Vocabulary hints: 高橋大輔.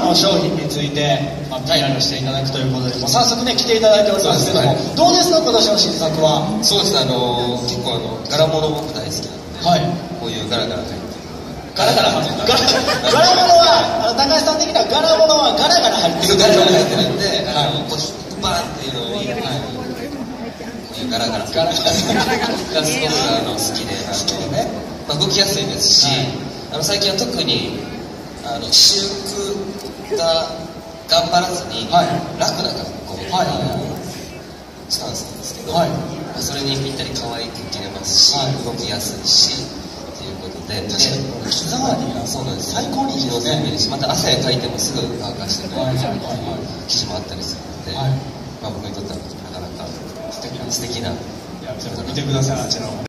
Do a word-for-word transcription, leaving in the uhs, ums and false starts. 今の商品について、まあ、対応していただくということで、まあ、早速ね来ていただいておりますけども、はい、どうですか今年の新作は。そうですね、あのー、結構あの柄物僕大好きなんで、はい、こういうガラガラというガラガラ入ってるガラ物は、あの高橋さん的にはガラ物はガラガラ入ってるガラガラ入ってるんで、あのこうバーンっていうのを、こういうガラガラガラガラがすごくあの好きで、あの、ね、まあ、動きやすいですし、はい、あの最近は特にあの私服が頑張らずに、はい、楽な格好みたいなスタンスなんですけど、はい、まあ、それにぴったり可愛く着れますし、はい、動きやすいし。確かに手触りがそうなんです、最高にいいですね。また汗かいてもすぐ乾かしてくれる生地もあったりするので、はい、まあ僕にとってはなかなか素敵な。いや、見てください、あちらを。